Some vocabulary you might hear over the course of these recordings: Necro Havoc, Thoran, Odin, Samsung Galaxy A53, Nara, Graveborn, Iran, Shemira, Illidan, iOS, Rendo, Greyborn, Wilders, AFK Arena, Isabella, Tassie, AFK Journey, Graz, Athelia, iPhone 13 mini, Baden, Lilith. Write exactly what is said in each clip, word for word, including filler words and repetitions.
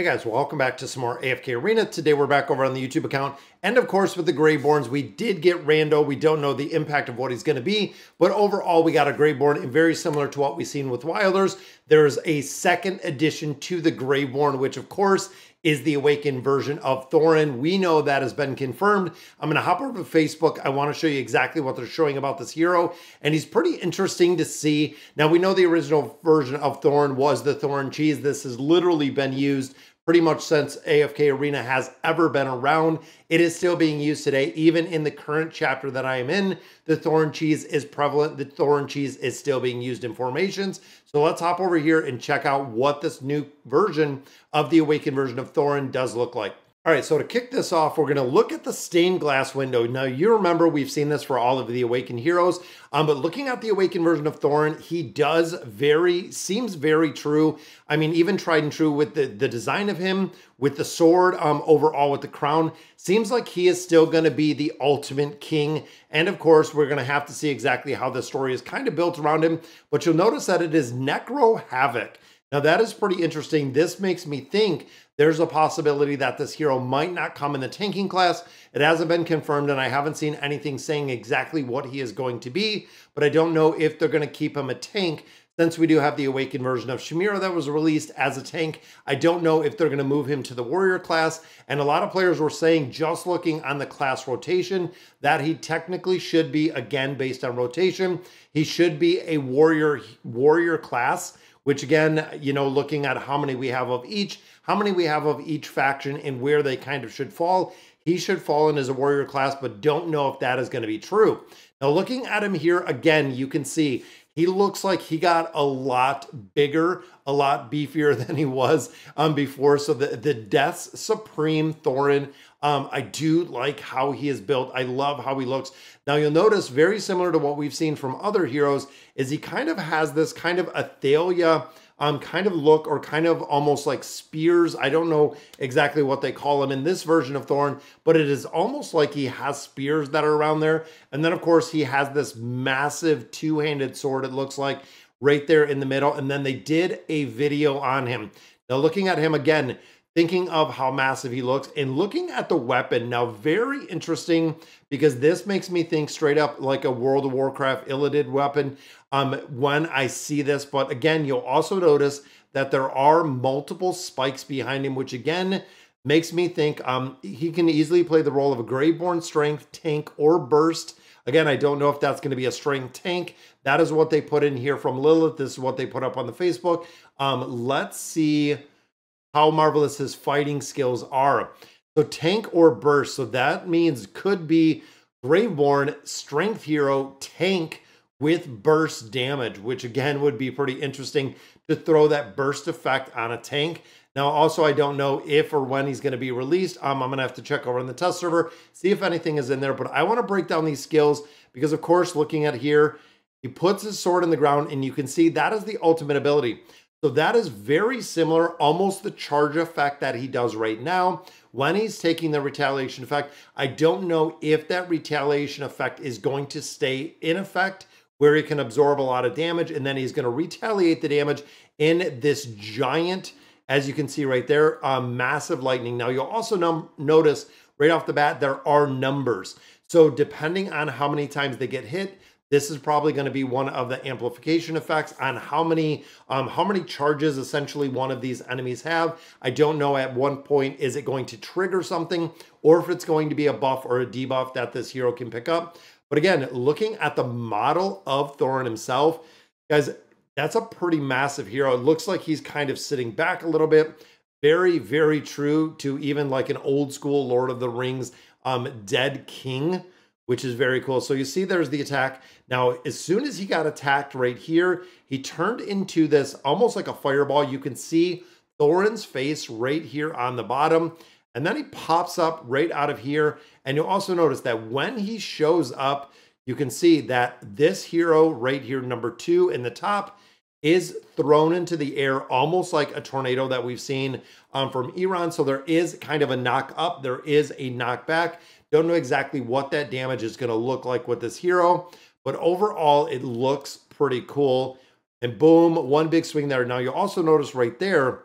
Hey guys, welcome back to some more A F K Arena. Today we're back over on the YouTube account. And of course with the Greyborns, we did get Rendo. We don't know the impact of what he's going to be. But overall, we got a Greyborn and very similar to what we've seen with Wilders. There's a second addition to the Greyborn, which of course is the Awakened version of Thoran. We know that has been confirmed. I'm going to hop over to Facebook. I want to show you exactly what they're showing about this hero, and he's pretty interesting to see. Now, we know the original version of Thoran was the Thoran cheese. This has literally been used pretty much since A F K Arena has ever been around. It is still being used today. Even in the current chapter that I am in, the Thoran cheese is prevalent. The Thoran cheese is still being used in formations. So let's hop over here and check out what this new version of the Awakened version of Thoran does look like. All right, so to kick this off, we're going to look at the stained glass window. Now, you remember we've seen this for all of the Awakened heroes, um, but looking at the Awakened version of Thoran, he does very, seems very true. I mean, even tried and true with the, the design of him, with the sword, um, overall with the crown, seems like he is still going to be the ultimate king. And of course, we're going to have to see exactly how the story is kind of built around him, but you'll notice that it is Necro Havoc. Now that is pretty interesting. This makes me think there's a possibility that this hero might not come in the tanking class. It hasn't been confirmed and I haven't seen anything saying exactly what he is going to be, but I don't know if they're going to keep him a tank since we do have the Awakened version of Shemira that was released as a tank. I don't know if they're going to move him to the warrior class. And a lot of players were saying, just looking on the class rotation, that he technically should be, again, based on rotation, he should be a warrior warrior class, which again, you know, looking at how many we have of each, how many we have of each faction and where they kind of should fall, he should fall in as a warrior class, but don't know if that is going to be true. Now, looking at him here again, you can see he looks like he got a lot bigger, a lot beefier than he was um, before. So the, the Death's Supreme Thoran, um, I do like how he is built. I love how he looks. Now you'll notice very similar to what we've seen from other heroes is he kind of has this kind of Athelia um, kind of look or kind of almost like spears. I don't know exactly what they call him in this version of Thoran, but it is almost like he has spears that are around there. And then of course he has this massive two-handed sword, it looks like, right there in the middle. And then they did a video on him. Now looking at him again, thinking of how massive he looks and looking at the weapon. Now, very interesting because this makes me think straight up like a World of Warcraft Illidan weapon um, when I see this. But again, you'll also notice that there are multiple spikes behind him, which again makes me think um, he can easily play the role of a Greyborn strength, tank, or burst. Again, I don't know if that's going to be a strength tank. That is what they put in here from Lilith. This is what they put up on the Facebook. Um, let's see how marvelous his fighting skills are. So tank or burst, so that means could be Graveborn, strength hero, tank with burst damage, which again would be pretty interesting to throw that burst effect on a tank. Now also I don't know if or when he's going to be released. Um, I'm going to have to check over on the test server, see if anything is in there, but I want to break down these skills because of course looking at here, he puts his sword in the ground and you can see that is the ultimate ability. So that is very similar, almost the charge effect that he does right now when he's taking the retaliation effect. I don't know if that retaliation effect is going to stay in effect where he can absorb a lot of damage and then he's going to retaliate the damage in this giant, as you can see right there, um, massive lightning. Now you'll also notice right off the bat, there are numbers. So depending on how many times they get hit, this is probably going to be one of the amplification effects on how many um, how many charges essentially one of these enemies have. I don't know at one point, is it going to trigger something or if it's going to be a buff or a debuff that this hero can pick up. But again, looking at the model of Thoran himself, guys, that's a pretty massive hero. It looks like he's kind of sitting back a little bit. Very, very true to even like an old school Lord of the Rings um, dead king, which is very cool. So you see there's the attack. Now, as soon as he got attacked right here, he turned into this almost like a fireball. You can see Thoran's face right here on the bottom. And then he pops up right out of here. And you'll also notice that when he shows up, you can see that this hero right here, number two in the top, is thrown into the air almost like a tornado that we've seen um, from Iran. So there is kind of a knock up. There is a knockback. Don't know exactly what that damage is going to look like with this hero, but overall it looks pretty cool. And boom, one big swing there. Now you'll also notice right there,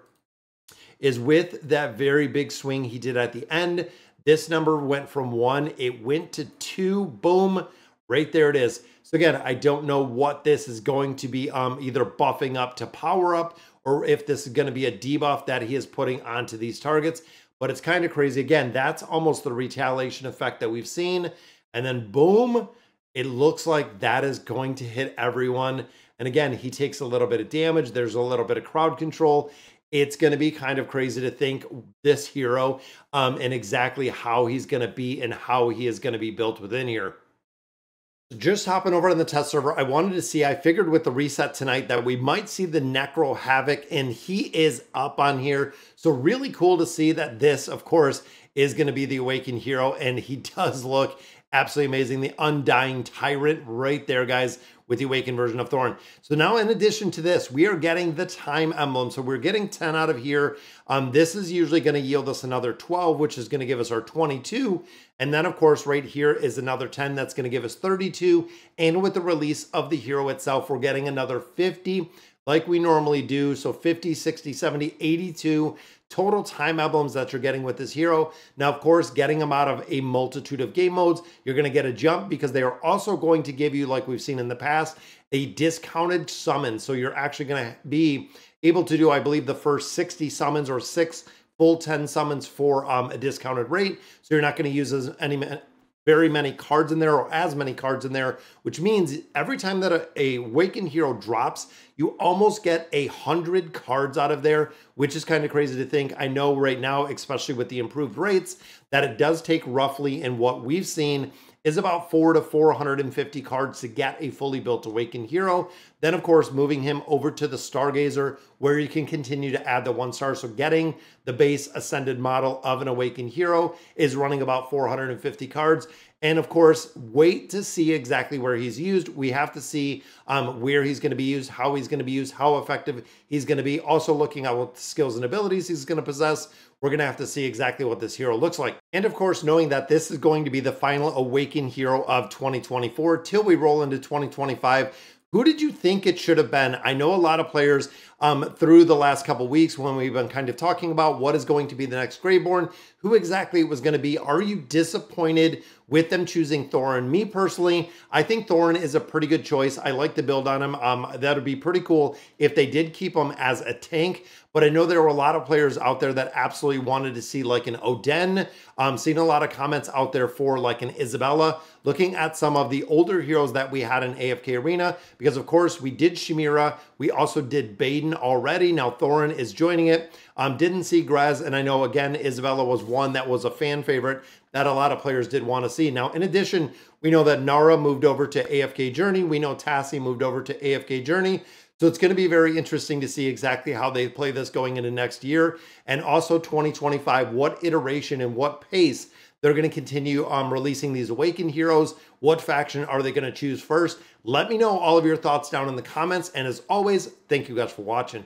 is with that very big swing he did at the end. This number went from one, it went to two, boom, right there it is. So again, I don't know what this is going to be, um, either buffing up to power up or if this is going to be a debuff that he is putting onto these targets, but it's kind of crazy. Again, that's almost the retaliation effect that we've seen. And then boom, it looks like that is going to hit everyone. And again, he takes a little bit of damage. There's a little bit of crowd control. It's going to be kind of crazy to think this hero um, and exactly how he's going to be and how he is going to be built within here. Just hopping over on the test server, I wanted to see, I figured with the reset tonight that we might see the Necro Havoc, and he is up on here. So really cool to see that this, of course, is going to be the Awakened Hero, and he does look absolutely amazing. The Undying Tyrant right there, guys, with the Awakened version of Thoran. So now in addition to this, we are getting the Time Emblem. So we're getting ten out of here. Um, this is usually going to yield us another twelve, which is going to give us our twenty-two. And then of course, right here is another ten that's going to give us thirty-two. And with the release of the hero itself, we're getting another fifty like we normally do. So fifty, sixty, seventy, eighty-two total time emblems that you're getting with this hero. Now, of course, getting them out of a multitude of game modes, you're going to get a jump because they are also going to give you, like we've seen in the past, a discounted summon. So you're actually going to be able to do, I believe, the first sixty summons or six full ten summons for um, a discounted rate. So you're not going to use as any very many cards in there or as many cards in there, which means every time that a, a Awakened Hero drops, you almost get a hundred cards out of there, which is kind of crazy to think. I know right now, especially with the improved rates, that it does take roughly, in what we've seen, is about four to four hundred fifty cards to get a fully built Awakened Hero. Then of course, moving him over to the Stargazer where you can continue to add the one star. So getting the base ascended model of an Awakened Hero is running about four hundred fifty cards. And of course, wait to see exactly where he's used. We have to see um, where he's going to be used, how he's going to be used, how effective he's going to be. Also looking at what skills and abilities he's going to possess. We're going to have to see exactly what this hero looks like. And of course, knowing that this is going to be the final Awakened Hero of twenty twenty-four till we roll into twenty twenty-five. Who did you think it should have been? I know a lot of players um, through the last couple weeks when we've been kind of talking about what is going to be the next Greyborn, who exactly it was going to be. Are you disappointed with them choosing Thoran? Me personally, I think Thoran is a pretty good choice. I like to build on him. Um, that would be pretty cool if they did keep him as a tank. But I know there were a lot of players out there that absolutely wanted to see like an Odin. Um, seen a lot of comments out there for like an Isabella. Looking at some of the older heroes that we had in A F K Arena, because of course we did Shemira. We also did Baden already. Now Thoran is joining it. Um, didn't see Graz, and I know again Isabella was one that was a fan favorite that a lot of players did want to see. Now, in addition, we know that Nara moved over to A F K Journey. We know Tassie moved over to A F K Journey. So it's going to be very interesting to see exactly how they play this going into next year. And also twenty twenty-five, what iteration and what pace they're going to continue um, releasing these Awakened Heroes. What faction are they going to choose first? Let me know all of your thoughts down in the comments. And as always, thank you guys for watching.